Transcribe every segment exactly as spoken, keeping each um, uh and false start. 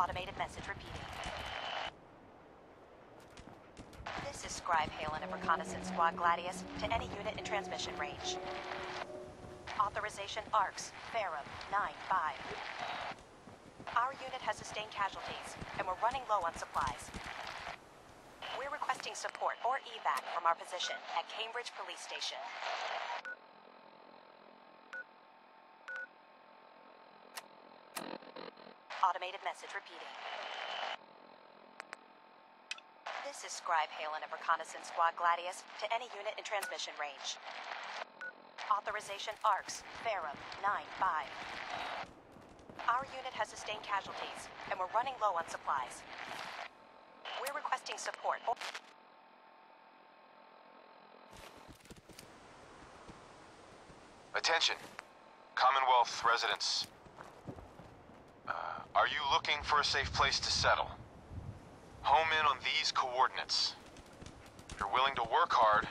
Automated message repeated. This is Scribe Haylen of Reconnaissance Squad Gladius to any unit in transmission range. Authorization A R C S, Farum ninety-five. Our unit has sustained casualties, and we're running low on supplies. We're requesting support or evac from our position at Cambridge Police Station. Automated message repeating. This is Scribe Haylen of Reconnaissance Squad Gladius to any unit in transmission range. Authorization A R C S, Farum ninety-five. Our unit has sustained casualties, and we're running low on supplies. We're requesting support. Attention, Commonwealth residents. Uh, are you looking for a safe place to settle? Home in on these coordinates. If you're willing to work hard,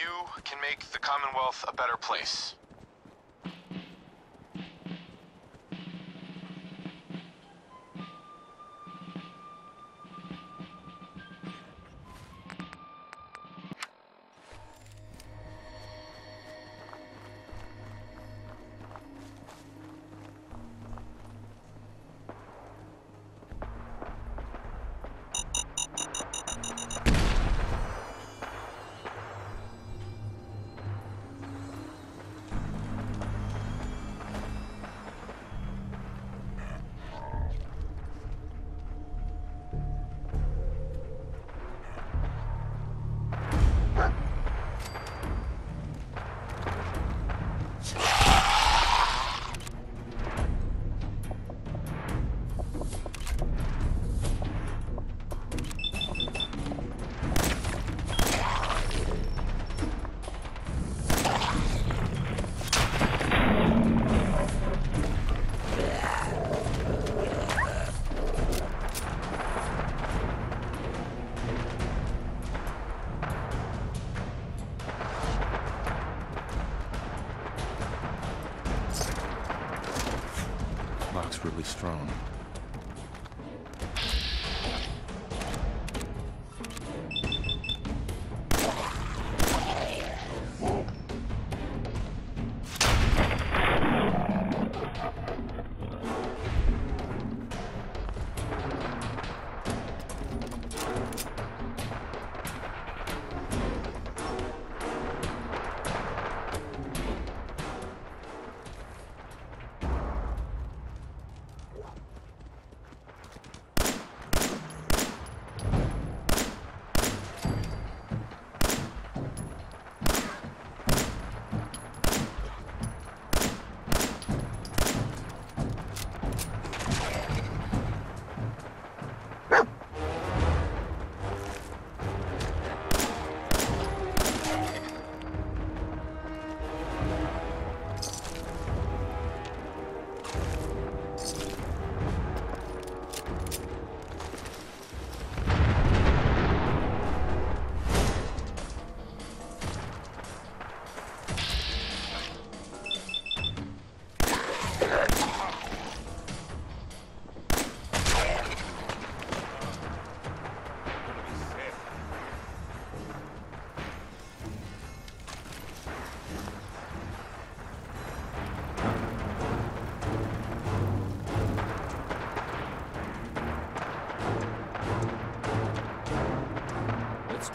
you can make the Commonwealth a better place. Strong.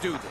Do this.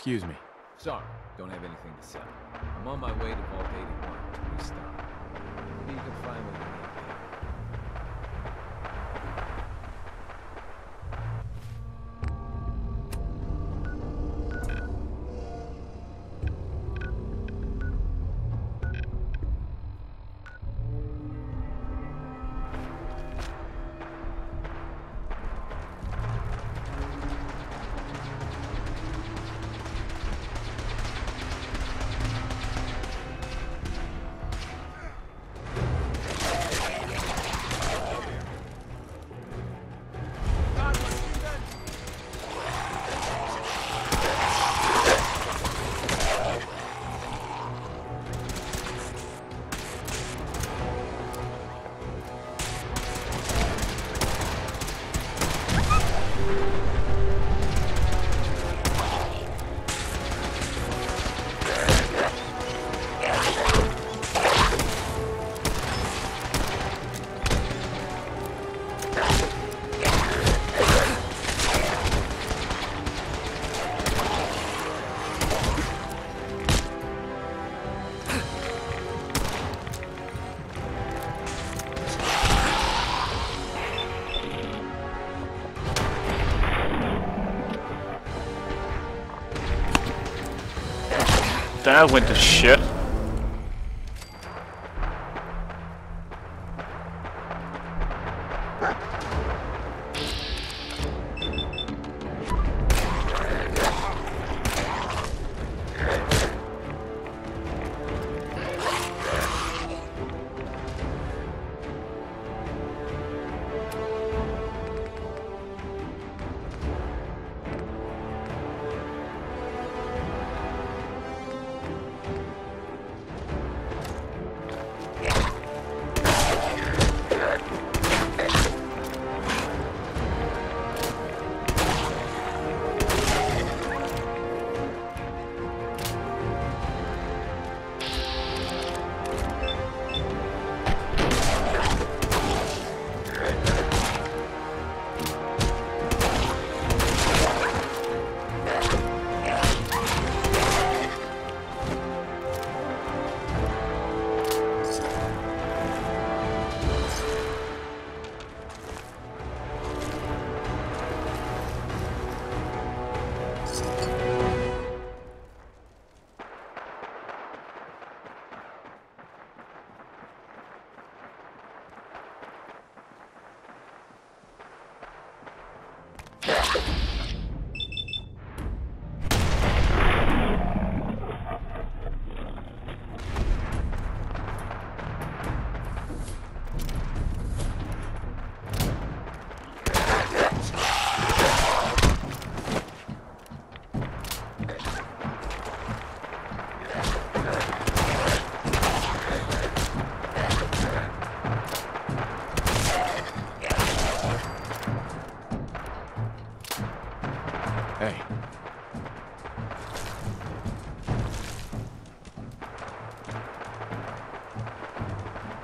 Excuse me. Sorry, don't have anything to say. I'm on my way to Vault eighty-one. Please stop. You can find me. That went to shit.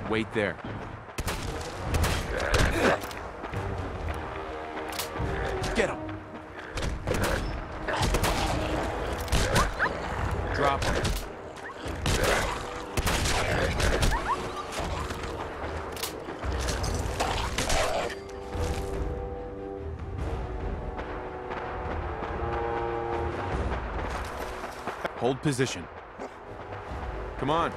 Wait there. Get him. Drop him. Hold position. Come on.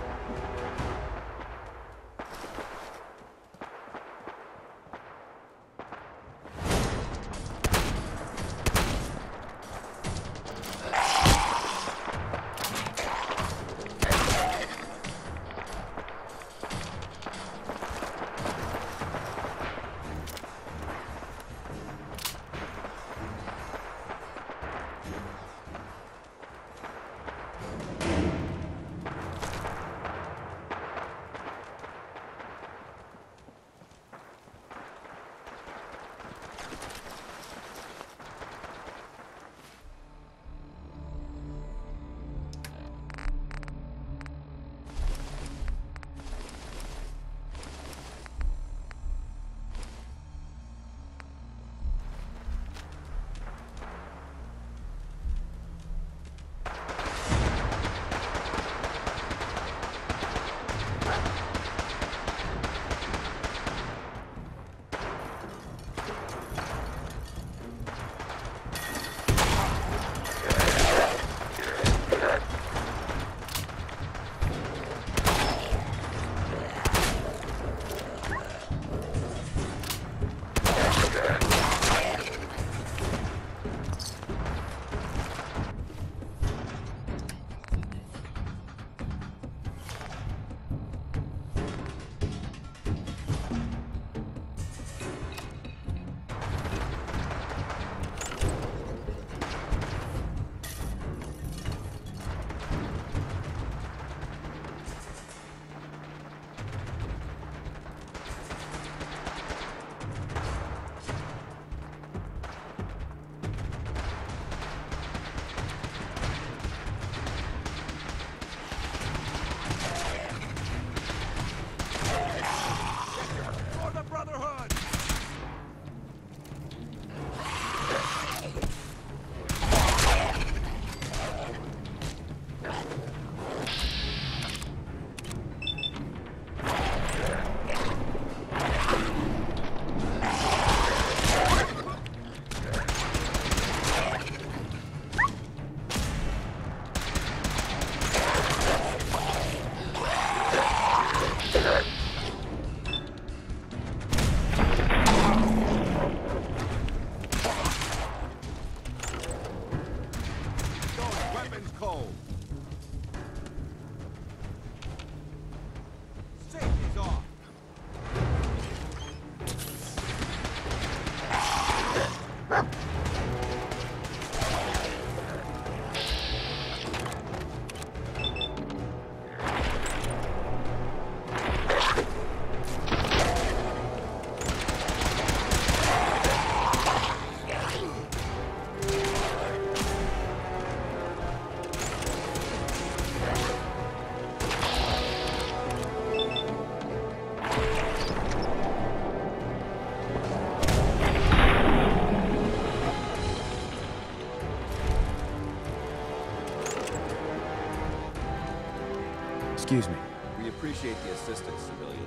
Excuse me. We appreciate the assistance, civilian.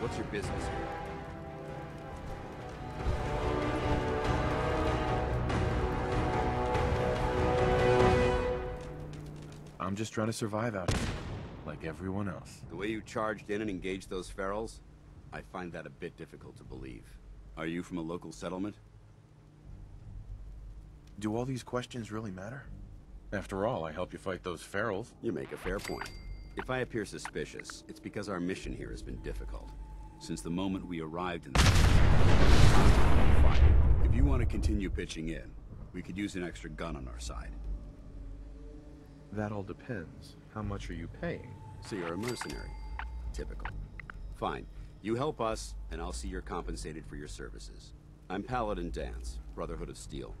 What's your business here? I'm just trying to survive out here, like everyone else. The way you charged in and engaged those ferals, I find that a bit difficult to believe. Are you from a local settlement? Do all these questions really matter? After all, I help you fight those ferals. You make a fair point. If I appear suspicious, it's because our mission here has been difficult. Since the moment we arrived in the fight. If you want to continue pitching in, we could use an extra gun on our side. That all depends. How much are you paying? So you're a mercenary. Typical. Fine. You help us, and I'll see you're compensated for your services. I'm Paladin Dance, Brotherhood of Steel.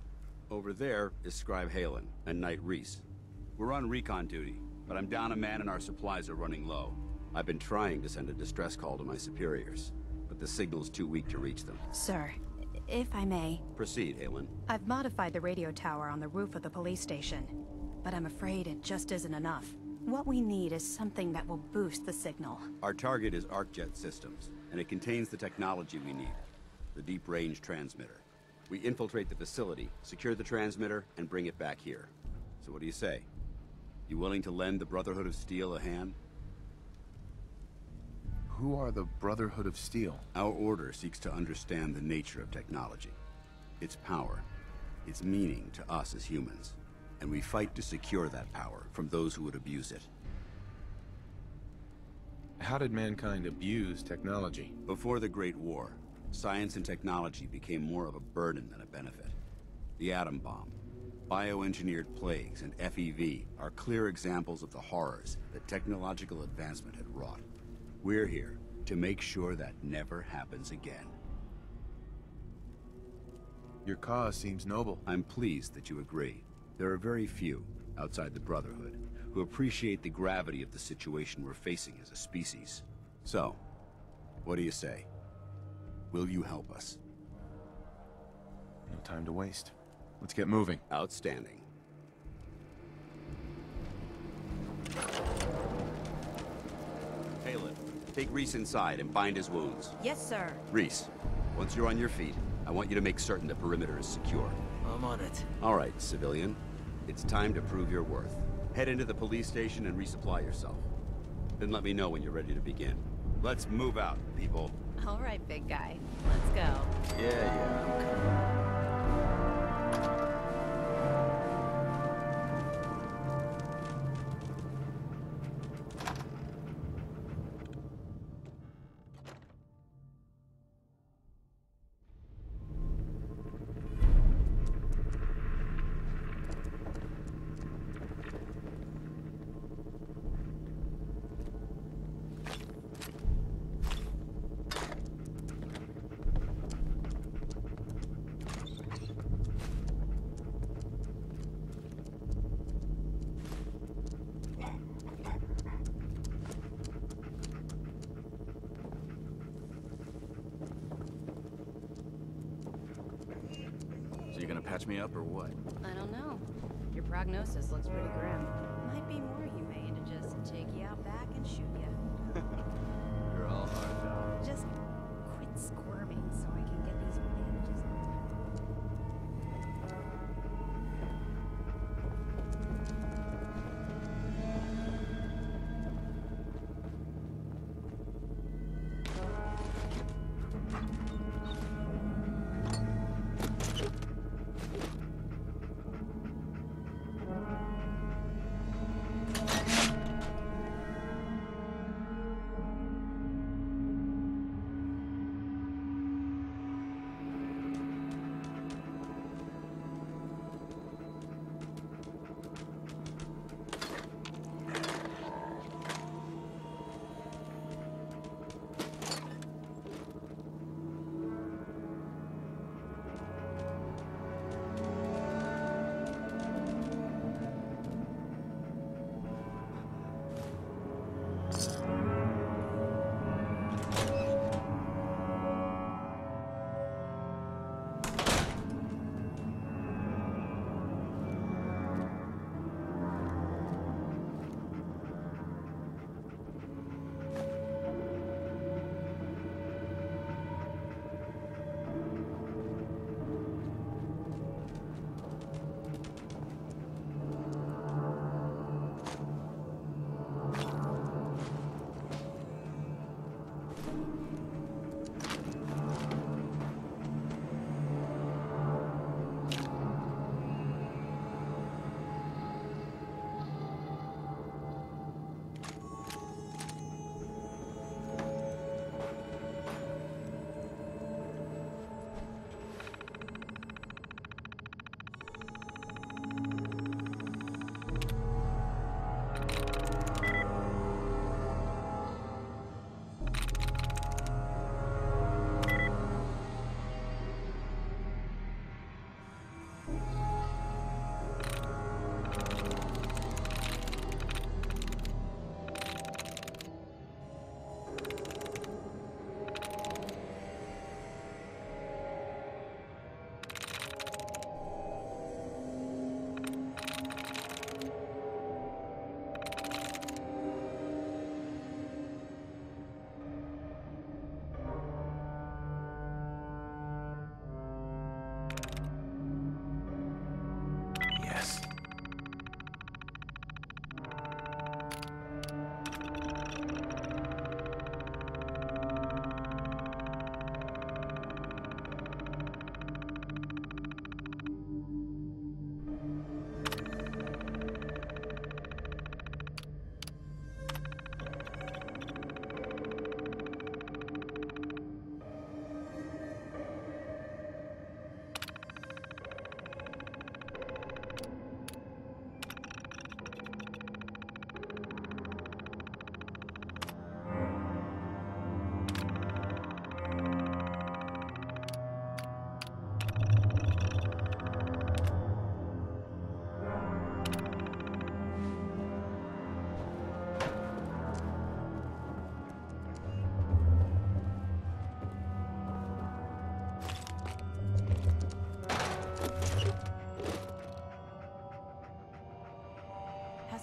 Over there is Scribe Haylen and Knight Reese. We're on recon duty, but I'm down a man and our supplies are running low. I've been trying to send a distress call to my superiors, but the signal's too weak to reach them. Sir, if I may... Proceed, Haylen. I've modified the radio tower on the roof of the police station. But I'm afraid it just isn't enough. What we need is something that will boost the signal. Our target is Arcjet Systems, and it contains the technology we need, the deep range transmitter. We infiltrate the facility, secure the transmitter, and bring it back here. So what do you say? You willing to lend the Brotherhood of Steel a hand? Who are the Brotherhood of Steel? Our order seeks to understand the nature of technology, its power, its meaning to us as humans. And we fight to secure that power from those who would abuse it. How did mankind abuse technology? Before the Great War, science and technology became more of a burden than a benefit. The atom bomb, bioengineered plagues, and F E V are clear examples of the horrors that technological advancement had wrought. We're here to make sure that never happens again. Your cause seems noble. I'm pleased that you agree. There are very few, outside the Brotherhood, who appreciate the gravity of the situation we're facing as a species. So, what do you say? Will you help us? No time to waste. Let's get moving. Outstanding. Haylen, take Reese inside and bind his wounds. Yes, sir. Reese, once you're on your feet, I want you to make certain the perimeter is secure. I'm on it. All right, civilian. It's time to prove your worth. Head into the police station and resupply yourself. Then let me know when you're ready to begin. Let's move out, people. All right, big guy. Let's go. Yeah, yeah, I'm coming. Patch me up or what? I don't know. Your prognosis looks pretty grim. Might be more humane to just take you out back and shoot you. You're all hard though. Just quit squirming so I can get these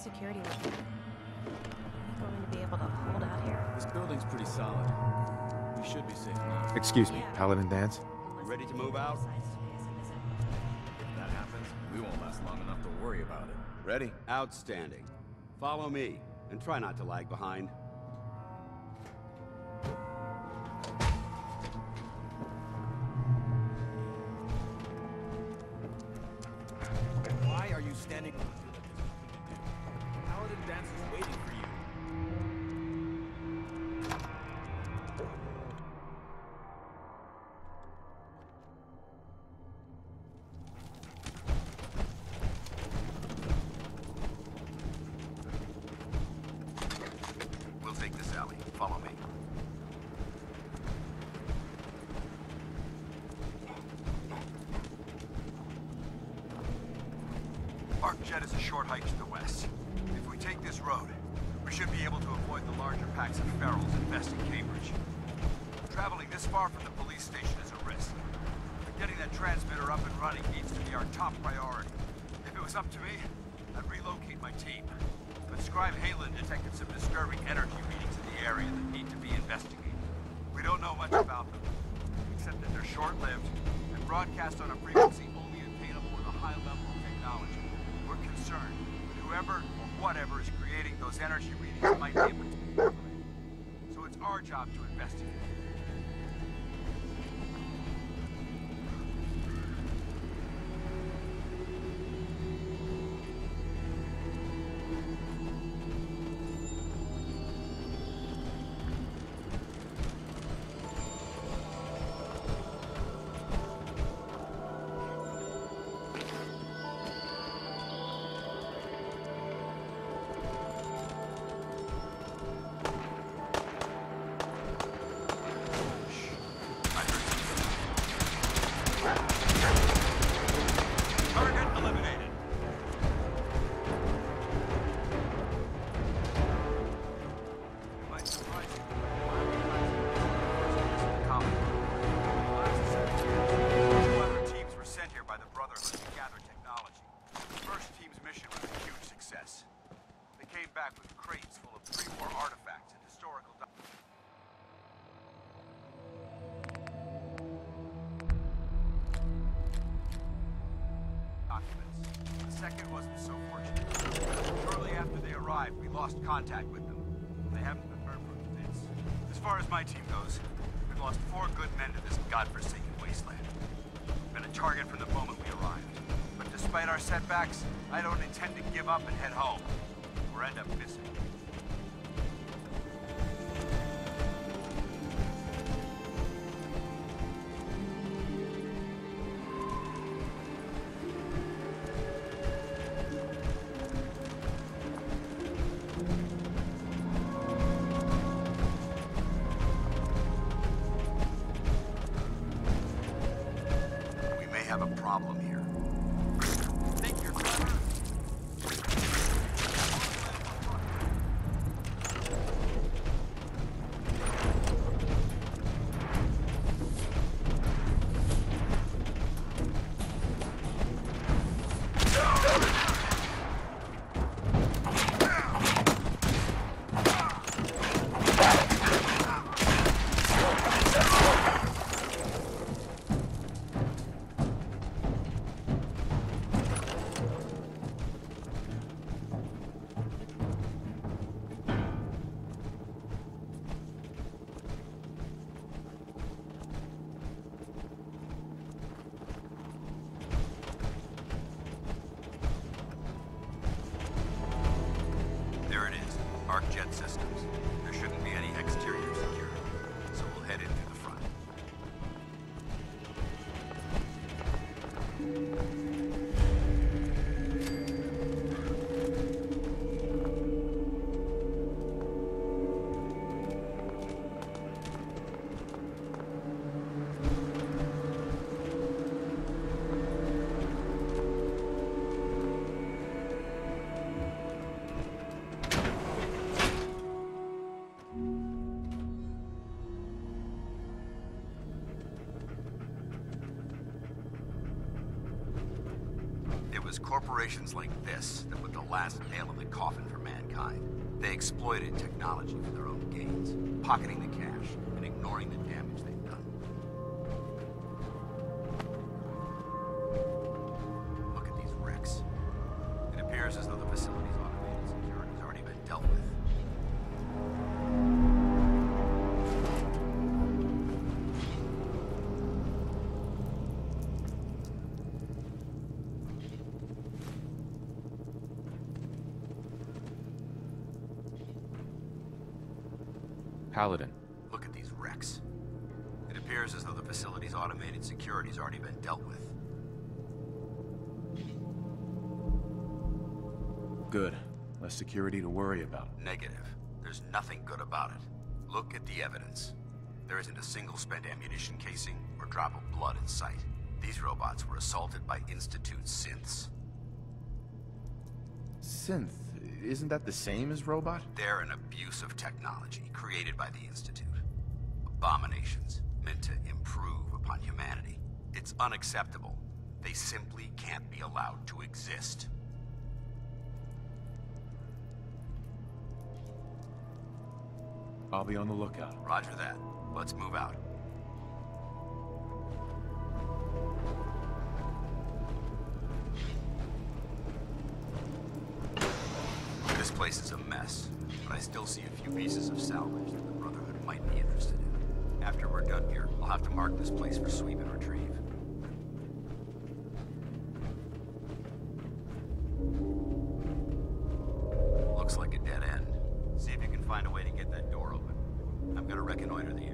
security level. I'm going to be able to hold out here. This building's pretty solid. We should be safe now. Excuse me, yeah. Paladin Dance? You ready to move out? If that happens, we won't last long enough to worry about it. Ready? Outstanding. Follow me, and try not to lag behind. Arcjet is a short hike to the west. If we take this road, we should be able to avoid the larger packs of ferals infesting Cambridge. Traveling this far from the police station is a risk, but getting that transmitter up and running needs to be our top priority. If it was up to me, I'd relocate my team. But Scribe Haylen detected some disturbing energy readings in the area that need to be investigated. We don't know much about them, except that they're short-lived and broadcast on a frequency only attainable with a high level of technology. We're concerned that whoever or whatever is creating those energy readings might be able to be manipulated. So it's our job to investigate. Lost contact with them. They haven't been heard from since. As far as my team goes, we've lost four good men to this godforsaken wasteland. Been a target from the moment we arrived. But despite our setbacks, I don't intend to give up and head home, or end up missing. Arcjet Systems. There shouldn't be any exterior security, so we'll head in through the front. was corporations like this that put the last nail in the coffin for mankind. They exploited technology for their own gains, pocketing the cash and ignoring the damage they've done. Look at these wrecks. It appears as though the facility's automated security has already been dealt with. Paladin. Look at these wrecks. It appears as though the facility's automated security's already been dealt with. Good. Less security to worry about. Negative. There's nothing good about it. Look at the evidence. There isn't a single spent ammunition casing or drop of blood in sight. These robots were assaulted by Institute Synths. Synth? Isn't that the same as robot? They're an abuse of technology created by the Institute. Abominations meant to improve upon humanity. It's unacceptable. They simply can't be allowed to exist. I'll be on the lookout. Roger that. Let's move out. This place is a mess, but I still see a few pieces of salvage that the Brotherhood might be interested in. After we're done here, I'll have to mark this place for sweep and retrieve. Looks like a dead end. See if you can find a way to get that door open. I'm gonna reconnoiter the area.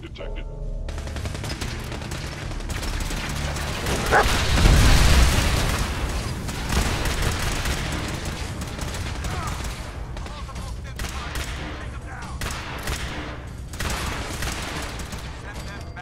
Detected. Send them back.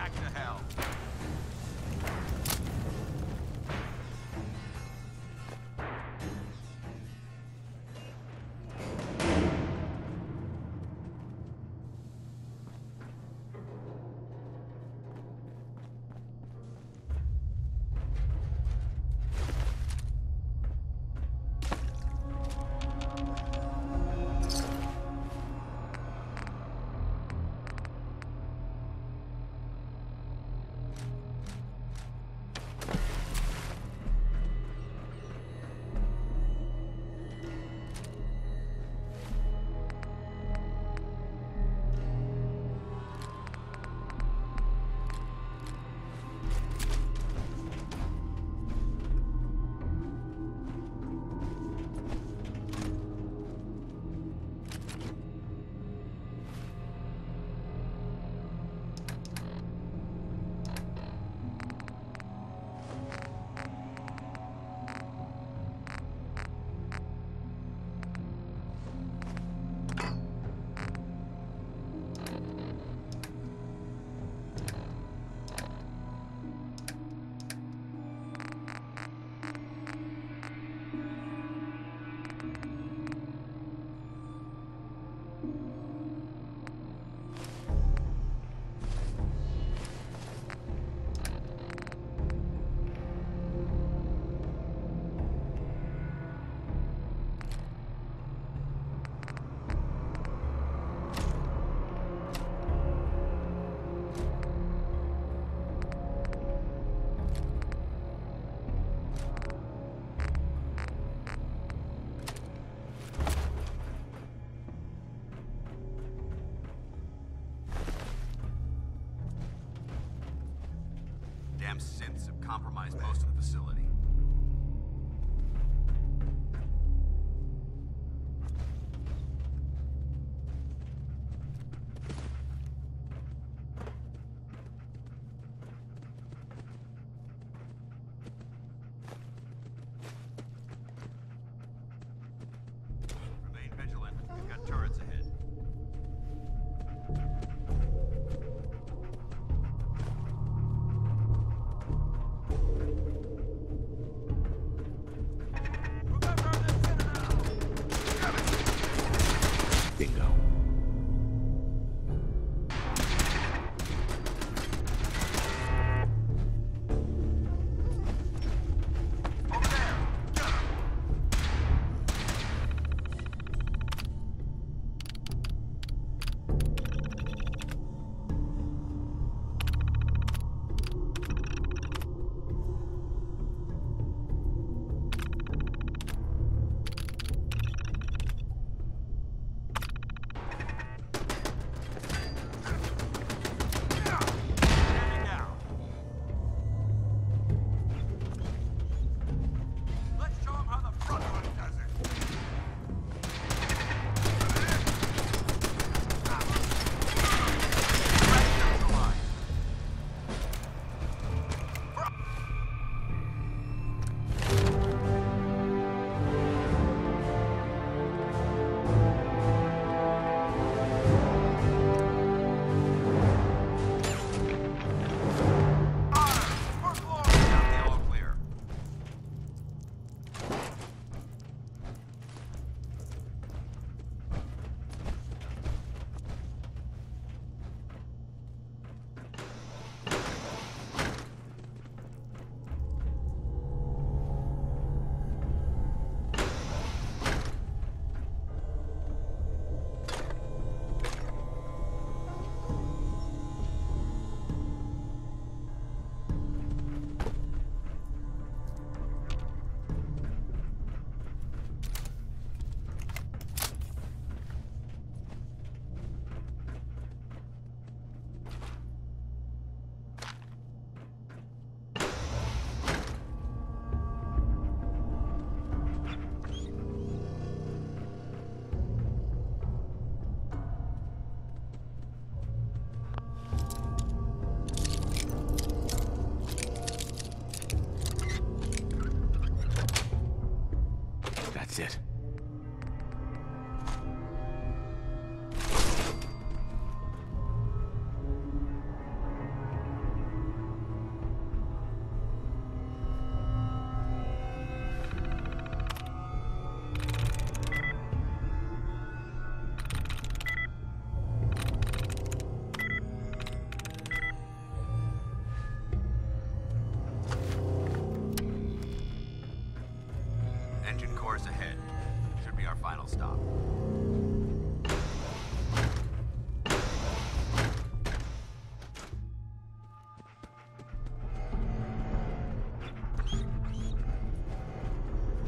compromised most of the facility.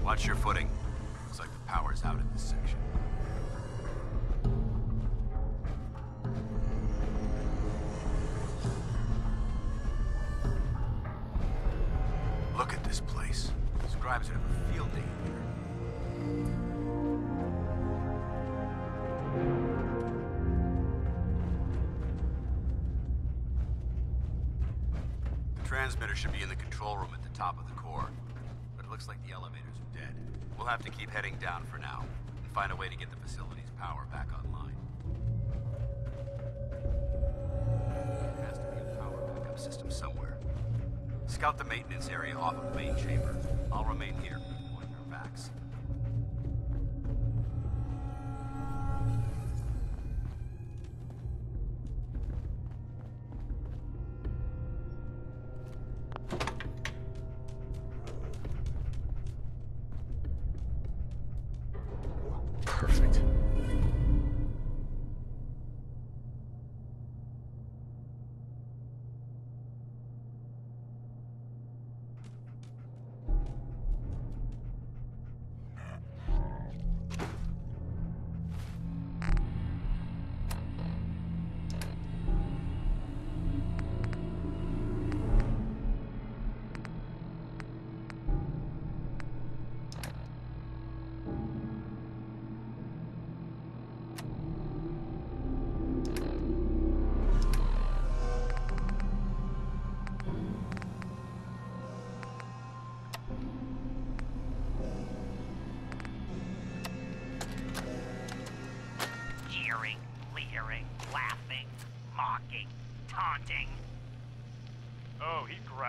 Watch your footing. Looks like the power's out in this section. Look at this place. Scribes would have a field day here. The transmitter should be in the control room at the top of the core. Looks like the elevators are dead. We'll have to keep heading down for now, and find a way to get the facility's power back online. There has to be a power backup system somewhere. Scout the maintenance area off of the main chamber. I'll remain here, on your backs.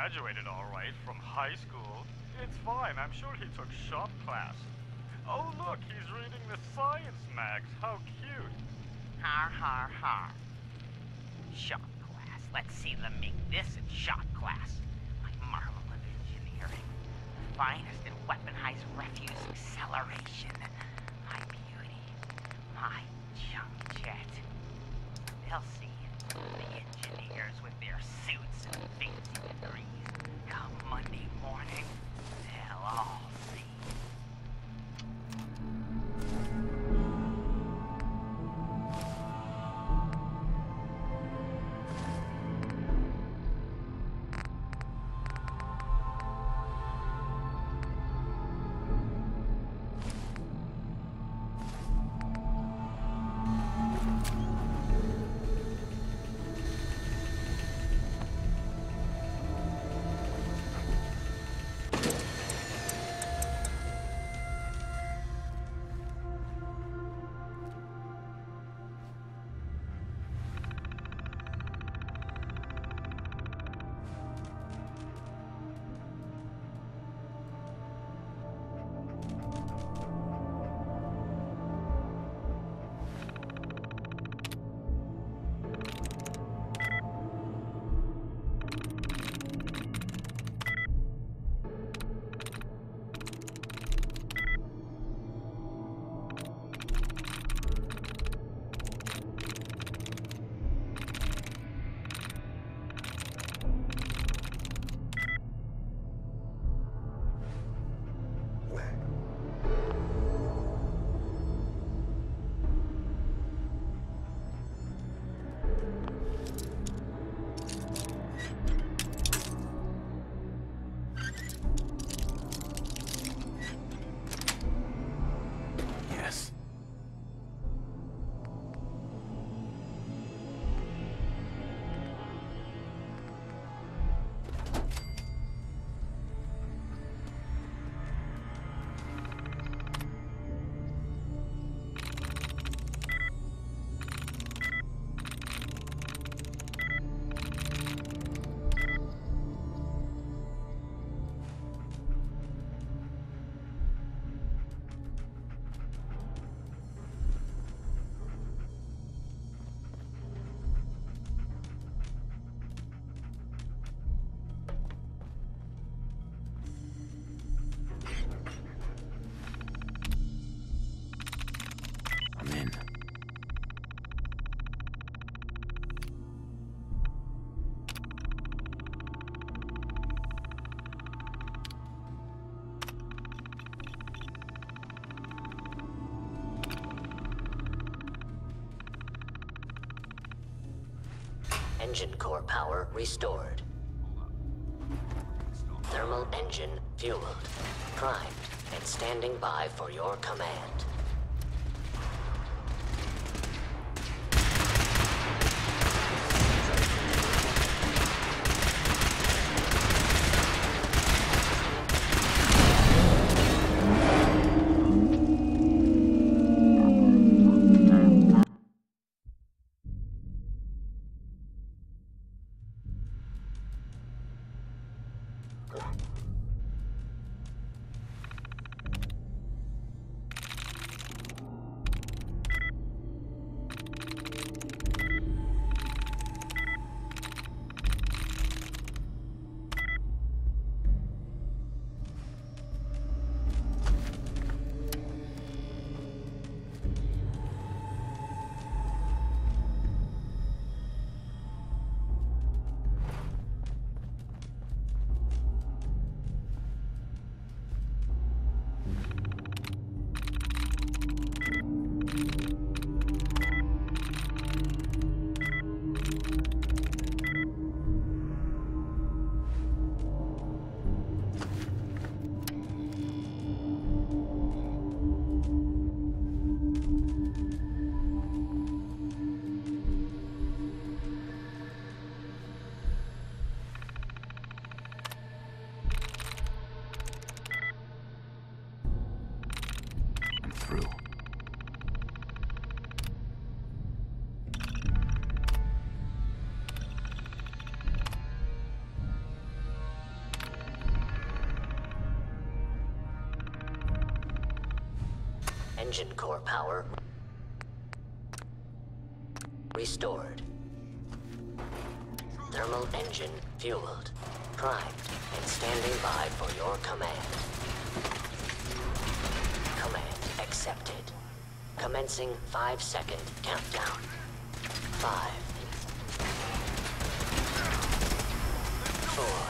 graduated all right from high school. It's fine, I'm sure he took shop class. Oh look, he's reading the science mags, how cute. Har har har. Shop class, let's see them make this in shop class. My marvel of engineering. The finest in weaponized refuse acceleration. My beauty. My junk jet. They'll see the engineers with their suits and fancy degrees. Come Monday morning, they'll all see. Engine core power restored. Thermal engine fueled, primed, and standing by for your command. Engine core power restored. Thermal engine fueled, primed, and standing by for your command. Command accepted. Commencing five-second countdown. Five. Four.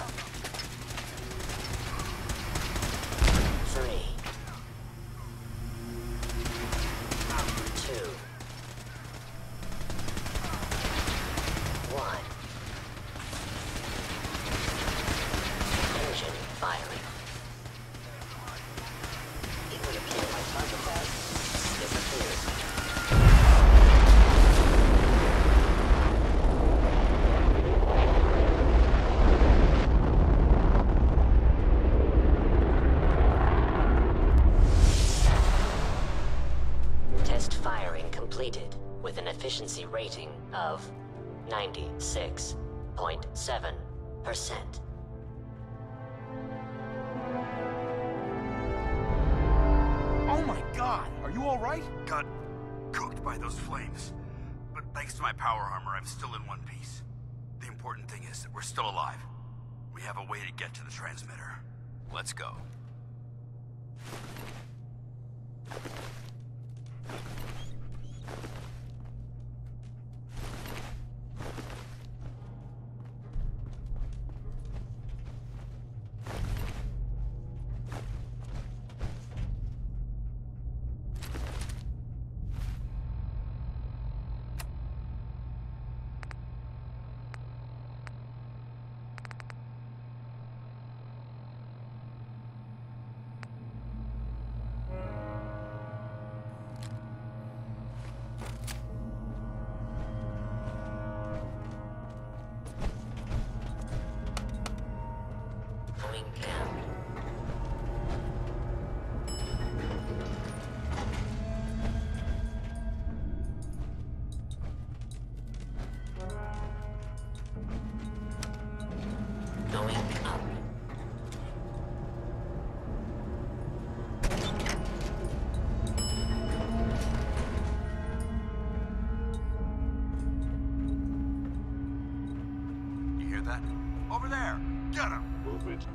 Efficiency rating of ninety-six point seven percent. Oh my god! Are you alright? Got cooked by those flames. But thanks to my power armor, I'm still in one piece. The important thing is that we're still alive. We have a way to get to the transmitter. Let's go.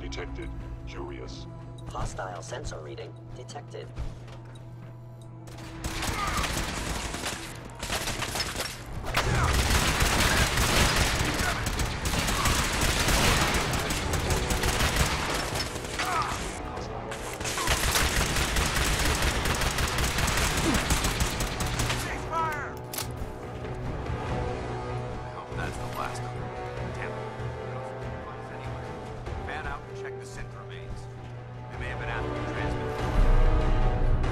Detected. Curious. Hostile sensor reading detected. Check the synth remains. They may have been after the transmitter.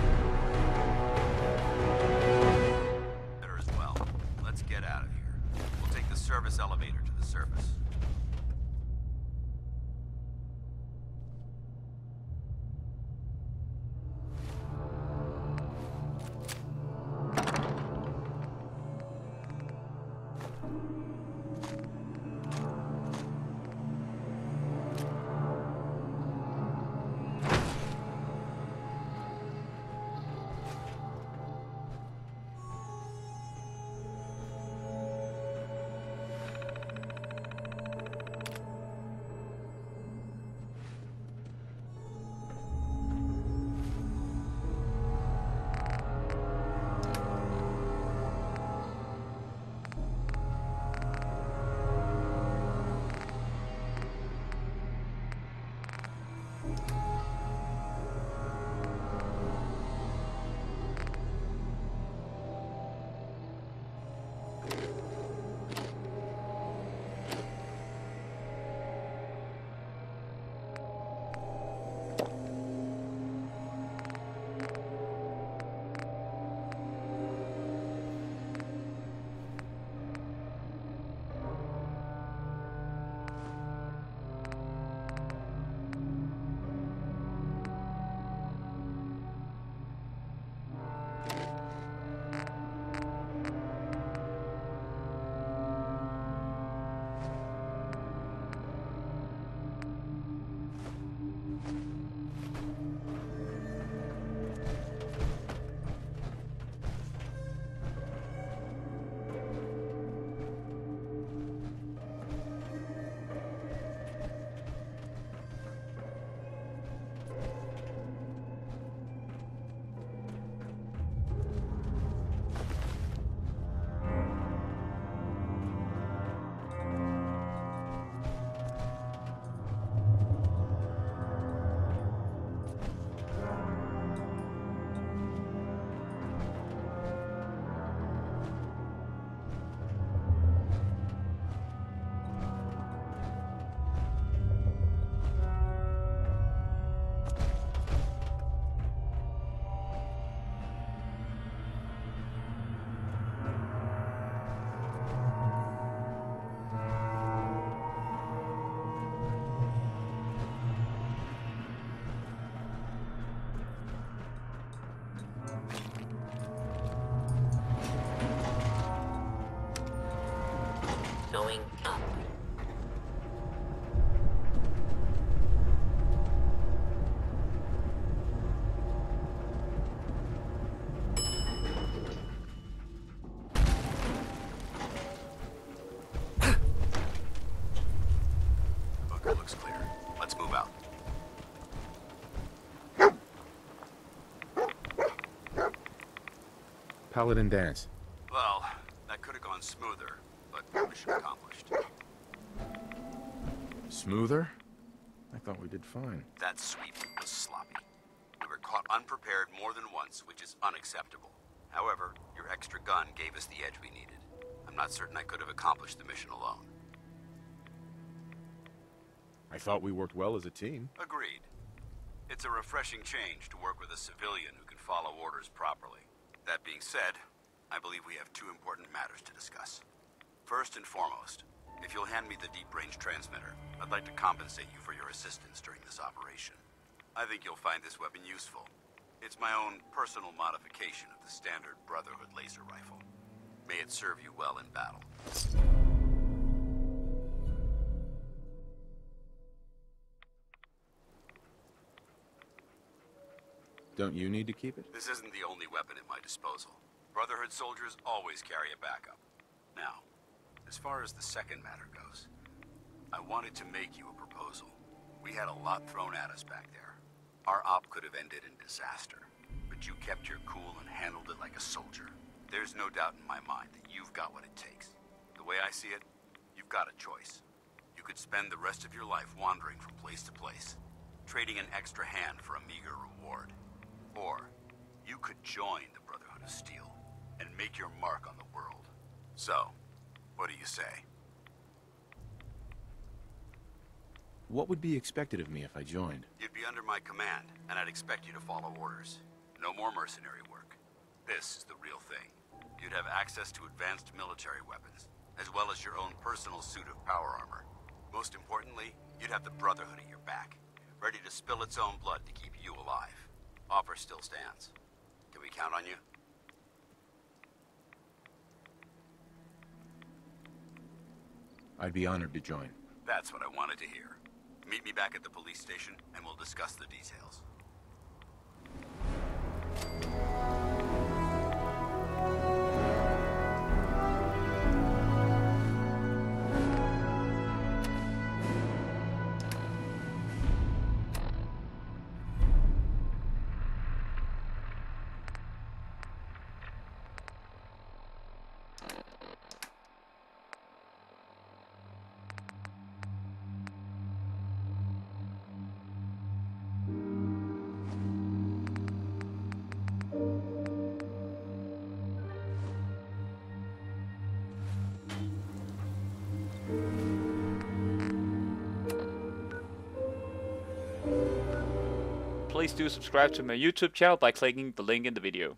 Paladin Dance? Well, that could have gone smoother, but mission accomplished. Smoother? I thought we did fine. That sweep was sloppy. We were caught unprepared more than once, which is unacceptable. However, your extra gun gave us the edge we needed. I'm not certain I could have accomplished the mission alone. I thought we worked well as a team. Agreed. It's a refreshing change to work with a civilian who can follow orders properly. That being said, I believe we have two important matters to discuss. First and foremost, if you'll hand me the deep-range transmitter, I'd like to compensate you for your assistance during this operation. I think you'll find this weapon useful. It's my own personal modification of the standard Brotherhood laser rifle. May it serve you well in battle. Don't you need to keep it? This isn't the only weapon at my disposal. Brotherhood soldiers always carry a backup. Now, as far as the second matter goes, I wanted to make you a proposal. We had a lot thrown at us back there. Our op could have ended in disaster, but you kept your cool and handled it like a soldier. There's no doubt in my mind that you've got what it takes. The way I see it, you've got a choice. You could spend the rest of your life wandering from place to place, trading an extra hand for a meager reward. Or, you could join the Brotherhood of Steel and make your mark on the world. So, what do you say? What would be expected of me if I joined? You'd be under my command, and I'd expect you to follow orders. No more mercenary work. This is the real thing. You'd have access to advanced military weapons, as well as your own personal suit of power armor. Most importantly, you'd have the Brotherhood at your back, ready to spill its own blood to keep you alive. Offer still stands. Can we count on you? I'd be honored to join. That's what I wanted to hear. Meet me back at the police station, and we'll discuss the details. Please do subscribe to my YouTube channel by clicking the link in the video.